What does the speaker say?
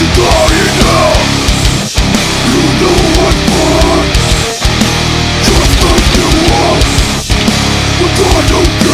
should die now. You know I'm born, just like you are, but I don't care.